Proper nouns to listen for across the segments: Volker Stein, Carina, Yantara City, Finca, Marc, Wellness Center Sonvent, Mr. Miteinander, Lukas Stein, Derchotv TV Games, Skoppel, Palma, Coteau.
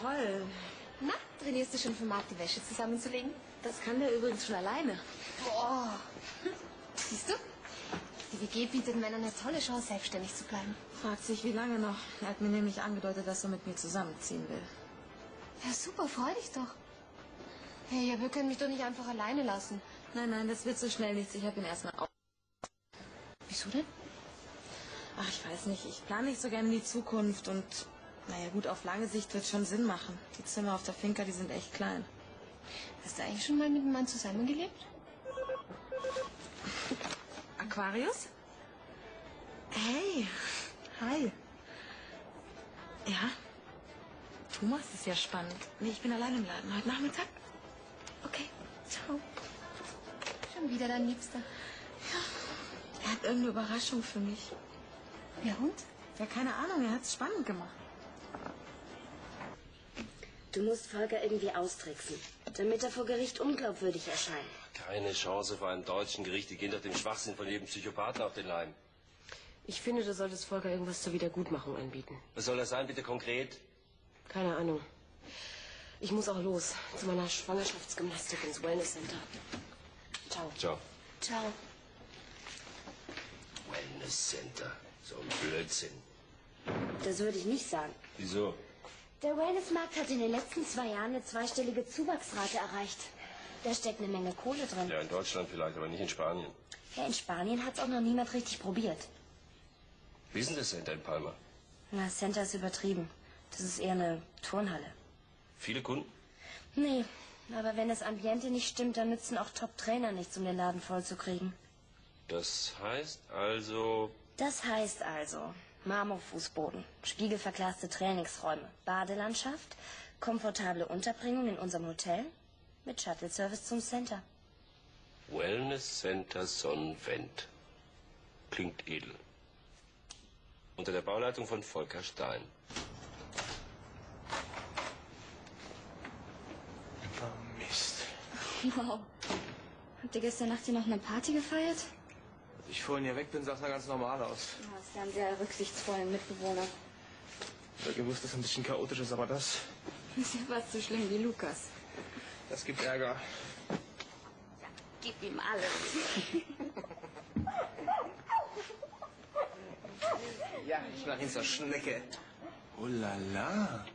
Toll. Na, trainierst du schon vom Markt, die Wäsche zusammenzulegen? Das kann der übrigens schon alleine. Boah. Siehst du? Die WG bietet Männern eine tolle Chance, selbstständig zu bleiben. Fragt sich, wie lange noch. Er hat mir nämlich angedeutet, dass er mit mir zusammenziehen will. Ja, super, freu dich doch. Hey, ja, wir können mich doch nicht einfach alleine lassen. Nein, nein, das wird so schnell nichts. Ich habe ihn erstmal auf. Wieso denn? Ach, ich weiß nicht. Ich plane nicht so gerne die Zukunft und, naja gut, auf lange Sicht wird es schon Sinn machen. Die Zimmer auf der Finca, die sind echt klein. Hast du eigentlich schon mal mit einem Mann zusammengelebt? Aquarius? Hey, hi. Ja, Thomas ist ja spannend. Nee, ich bin allein im Laden heute Nachmittag. Okay, ciao. Schon wieder dein Liebster. Ja, er hat irgendeine Überraschung für mich. Ja und? Ja, keine Ahnung, er hat es spannend gemacht. Du musst Volker irgendwie austricksen, damit er vor Gericht unglaubwürdig erscheint. Keine Chance vor einem deutschen Gericht, die gehen doch dem Schwachsinn von jedem Psychopathen auf den Leim. Ich finde, du solltest Volker irgendwas zur Wiedergutmachung anbieten. Was soll das sein, bitte konkret? Keine Ahnung. Ich muss auch los, zu meiner Schwangerschaftsgymnastik ins Wellness Center. Ciao. Ciao. Ciao. Wellness Center, so ein Blödsinn. Das würde ich nicht sagen. Wieso? Der Wellnessmarkt hat in den letzten 2 Jahren eine 2-stellige Zuwachsrate erreicht. Da steckt eine Menge Kohle drin. Ja, in Deutschland vielleicht, aber nicht in Spanien. Ja, in Spanien hat es auch noch niemand richtig probiert. Wie ist denn das Center in Palma? Na, Center ist übertrieben. Das ist eher eine Turnhalle. Viele Kunden? Nee, aber wenn das Ambiente nicht stimmt, dann nützen auch Top-Trainer nichts, um den Laden vollzukriegen. Das heißt also... Das heißt also... Marmorfußboden, spiegelverglaste Trainingsräume, Badelandschaft, komfortable Unterbringung in unserem Hotel mit Shuttle-Service zum Center. Wellness Center Sonvent. Klingt edel. Unter der Bauleitung von Volker Stein. Oh, Mist. Wow. Habt ihr gestern Nacht hier noch eine Party gefeiert? Ich vorhin hier weg bin, sah es ganz normal aus. Ja, das ist ja ein sehr rücksichtsvoller Mitbewohner. Ich hätte gewusst, dass es ein bisschen chaotisch ist, aber das... Ist ja fast so schlimm wie Lukas. Das gibt Ärger. Ja, gib ihm alles. Ja, ich nach ihn zur Schnecke. Oh la la.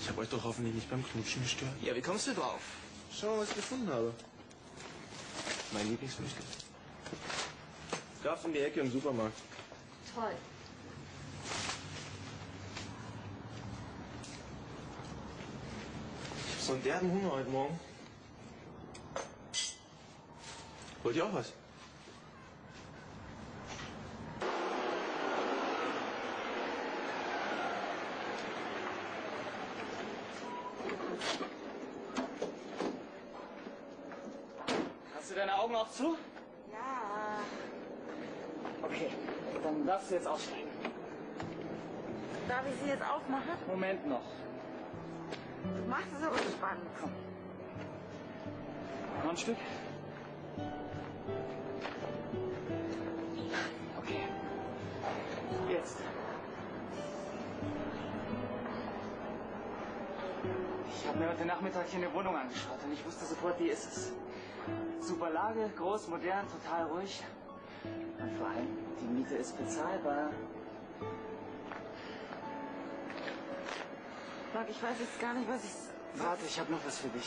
Ich habe euch doch hoffentlich nicht beim Knutschen gestört. Ja, wie kommst du drauf? Schau mal, was ich gefunden habe. Mein Lieblingsfrühstück. Gab's um die Ecke im Supermarkt. Toll. Ich hab so einen derben Hunger heute Morgen. Wollt ihr auch was? Deine Augen auch zu? Ja. Okay, dann darfst du jetzt aussteigen. Darf ich sie jetzt aufmachen? Moment noch. Du machst es aber spannend. Komm. Noch ein Stück. Okay. Jetzt. Ich habe mir heute Nachmittag hier eine Wohnung angeschaut und ich wusste sofort, die ist es. Super Lage, groß, modern, total ruhig. Und vor allem, die Miete ist bezahlbar. Marc, ich weiß jetzt gar nicht, was ich... Warte, ich habe noch was für dich.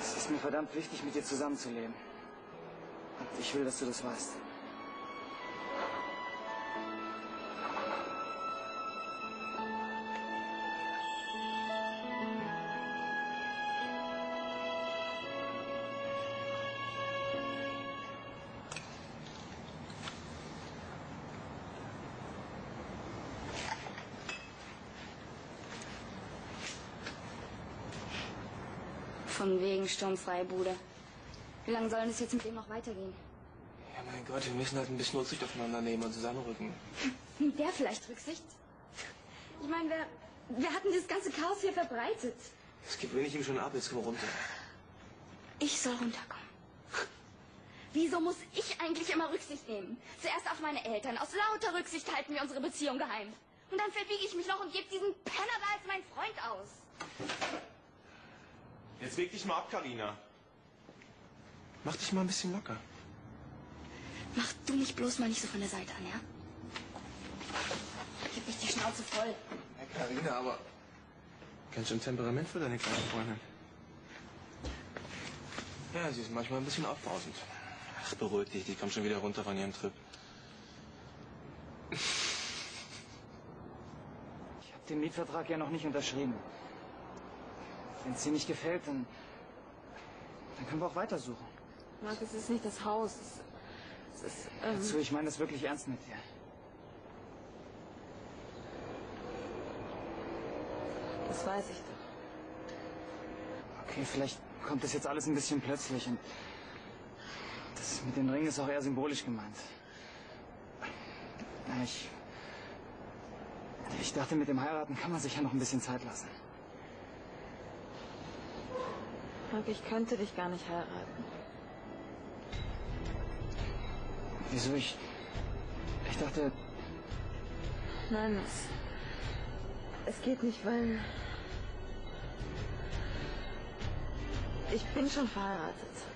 Es ist mir verdammt wichtig, mit dir zusammenzuleben. Und ich will, dass du das weißt. Von wegen sturmfreie Bude. Wie lange soll das jetzt mit dem noch weitergehen? Ja, mein Gott, wir müssen halt ein bisschen Rücksicht aufeinander nehmen und zusammenrücken. Nimmt der vielleicht Rücksicht? Ich meine, wir hatten das ganze Chaos hier verbreitet. Es gibt wenig ihm schon ab, jetzt komm runter. Ich soll runterkommen. Wieso muss ich eigentlich immer Rücksicht nehmen? Zuerst auf meine Eltern. Aus lauter Rücksicht halten wir unsere Beziehung geheim. Und dann verbiege ich mich noch und gebe diesen Penner da als meinen Freund aus. Jetzt leg dich mal ab, Carina. Mach dich mal ein bisschen locker. Mach du mich bloß mal nicht so von der Seite an, ja? Gib mich die Schnauze voll. Ja, Carina, aber... Ganz schön Temperament für deine kleine Freundin. Ja, sie ist manchmal ein bisschen aufbrausend. Ach, beruhig dich, die kommt schon wieder runter von ihrem Trip. Ich habe den Mietvertrag ja noch nicht unterschrieben. Wenn es dir nicht gefällt, dann können wir auch weitersuchen. Marc, es ist nicht das Haus. Es ist Dazu, ich meine das wirklich ernst mit dir. Das weiß ich doch. Okay, vielleicht kommt das jetzt alles ein bisschen plötzlich. Und das mit dem Ring ist auch eher symbolisch gemeint. Ich dachte, mit dem Heiraten kann man sich ja noch ein bisschen Zeit lassen. Marc, ich könnte dich gar nicht heiraten. Wieso? Ich dachte... Nein, es geht nicht, weil... Ich bin schon verheiratet.